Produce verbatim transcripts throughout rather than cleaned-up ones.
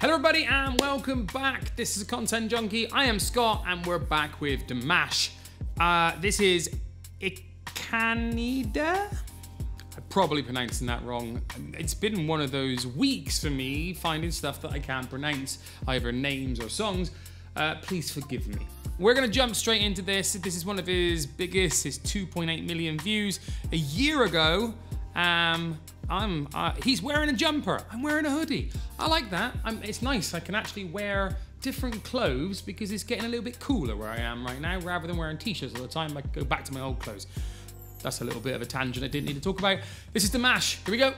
Hello everybody and welcome back. This is Content Junkie. I am Scott and we're back with Dimash. Uh, this is Ikanaide. I'm probably pronouncing that wrong. It's been one of those weeks for me finding stuff that I can't pronounce, either names or songs. Uh, please forgive me. We're gonna jump straight into this. This is one of his biggest, his two point eight million views. A year ago, um, I'm, uh, he's wearing a jumper, I'm wearing a hoodie. I like that, I'm, it's nice. I can actually wear different clothes because it's getting a little bit cooler where I am right now. Rather than wearing t-shirts all the time, I can go back to my old clothes. That's a little bit of a tangent I didn't need to talk about. This is Dimash, here we go.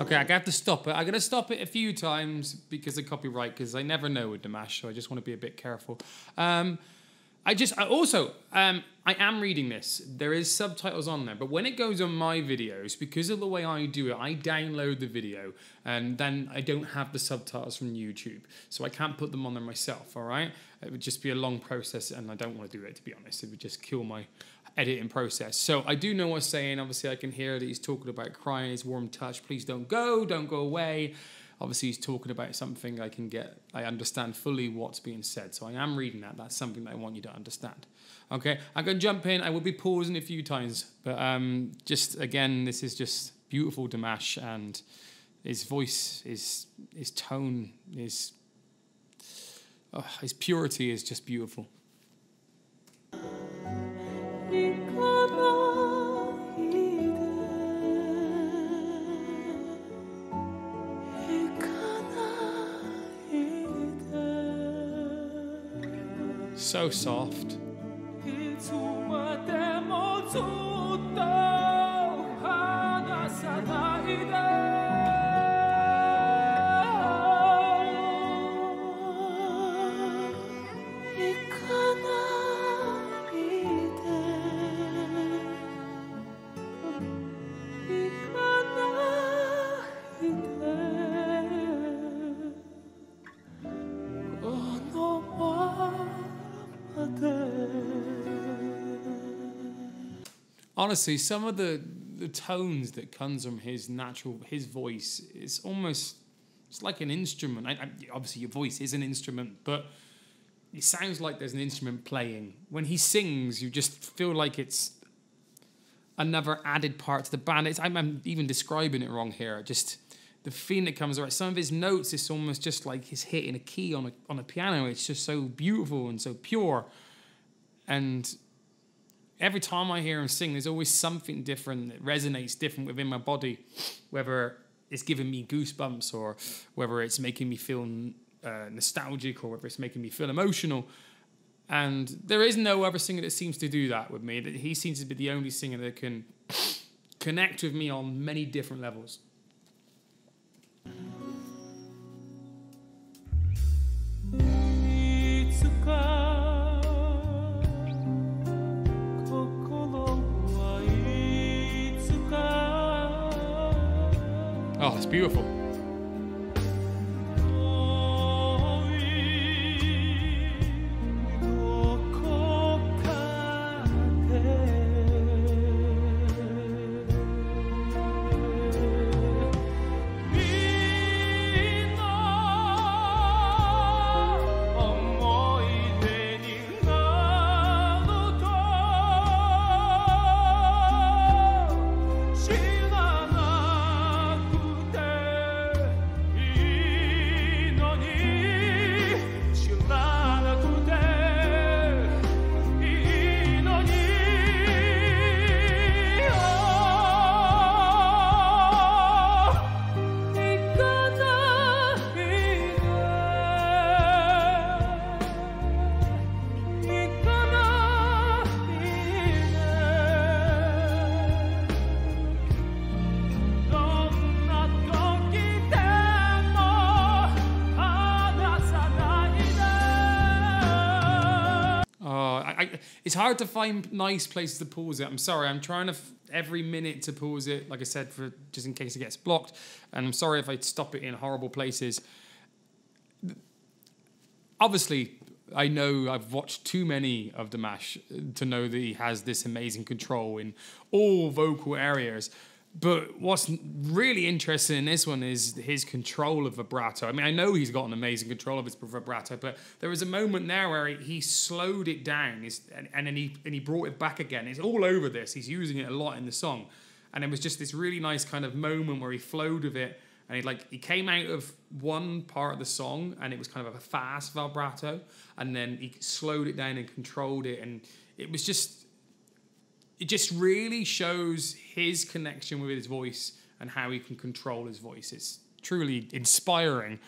Okay, I have to stop it. I'm gonna stop it a few times because of copyright, because I never know with Dimash, so I just want to be a bit careful. Um, I just, I also, um, I am reading this. There is subtitles on there, but when it goes on my videos, because of the way I do it, I download the video and then I don't have the subtitles from YouTube. So I can't put them on there myself, all right? It would just be a long process and I don't want to do it, to be honest. It would just kill my editing process. So I do know what's saying. Obviously I can hear that he's talking about crying, his warm touch, please don't go, don't go away. Obviously he's talking about something I can get, I understand fully what's being said. So I am reading that, that's something that I want you to understand. Okay, I'm gonna jump in, I will be pausing a few times, but um, just again, this is just beautiful Dimash and his voice, his, his tone, his, oh, his purity is just beautiful. So soft. Honestly, some of the, the tones that comes from his natural, his voice, it's almost, it's like an instrument. I, I, obviously, your voice is an instrument, but it sounds like there's an instrument playing. When he sings, you just feel like it's another added part to the band. It's, I'm, I'm even describing it wrong here. Just the feeling that comes out. Some of his notes, it's almost just like he's hitting a key on a, on a piano. It's just so beautiful and so pure. And every time I hear him sing, there's always something different that resonates different within my body, whether it's giving me goosebumps or whether it's making me feel uh, nostalgic or whether it's making me feel emotional. And there is no other singer that seems to do that with me. He seems to be the only singer that can connect with me on many different levels. Oh, it's beautiful. It's hard to find nice places to pause it. I'm sorry, I'm trying to f every minute to pause it, like I said, for just in case it gets blocked. And I'm sorry if I stop it in horrible places. Obviously, I know I've watched too many of Dimash to know that he has this amazing control in all vocal areas. But what's really interesting in this one is his control of vibrato. I mean, I know he's got an amazing control of his vibrato, but there was a moment there where he slowed it down and, and then he and he brought it back again. It's all over this. He's using it a lot in the song. And it was just this really nice kind of moment where he flowed with it. And he like he came out of one part of the song and it was kind of a fast vibrato. And then he slowed it down and controlled it. And it was just... It just really shows his connection with his voice and how he can control his voice. It's truly inspiring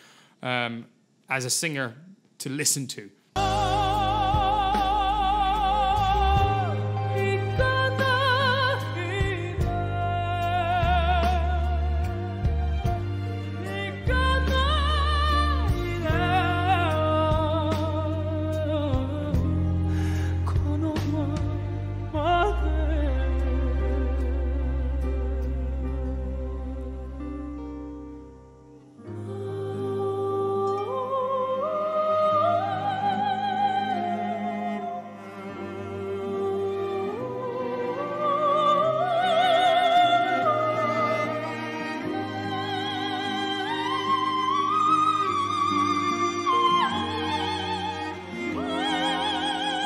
um, as a singer to listen to.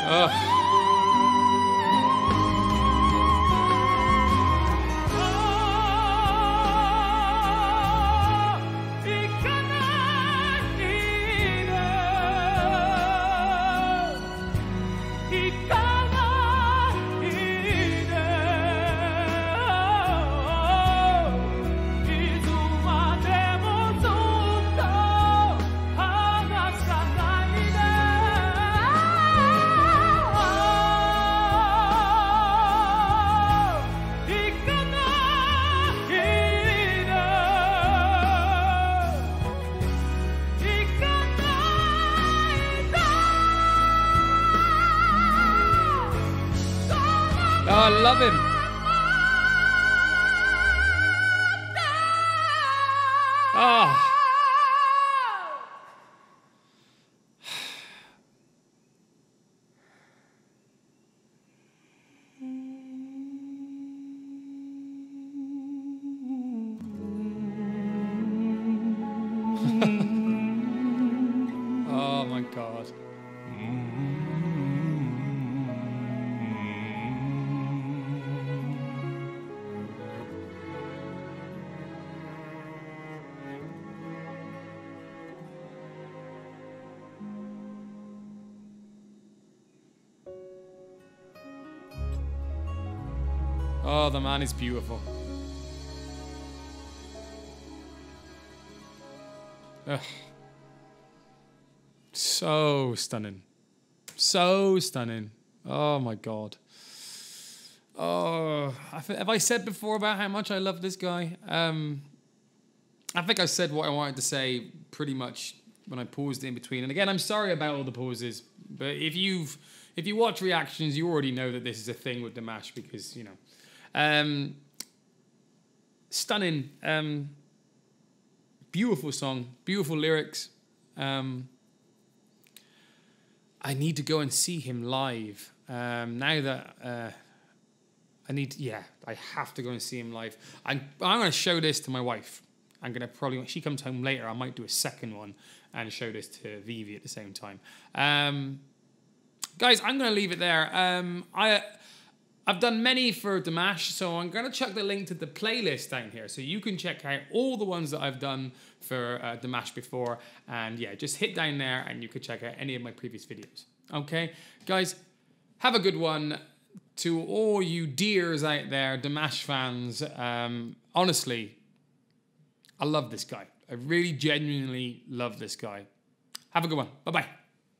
Ugh. Oh, I love him. Oh. Oh my God. Oh, the man is beautiful. Ugh. So stunning. So stunning. Oh, my God. Oh, have I said before about how much I love this guy? Um, I think I said what I wanted to say pretty much when I paused in between. And again, I'm sorry about all the pauses. But if you've, if you watch reactions, you already know that this is a thing with Dimash because, you know... Um, stunning, um, beautiful song, beautiful lyrics. Um, I need to go and see him live. Um, now that uh, I need, yeah, I have to go and see him live. I'm, I'm going to show this to my wife. I'm going to probably, when she comes home later, I might do a second one and show this to Vivi at the same time. Um, guys, I'm going to leave it there. Um, I... I've done many for Dimash, so I'm going to chuck the link to the playlist down here so you can check out all the ones that I've done for uh, Dimash before. And yeah, just hit down there and you can check out any of my previous videos. Okay, guys, have a good one. To all you dears out there, Dimash fans, um, honestly, I love this guy. I really genuinely love this guy. Have a good one. Bye-bye.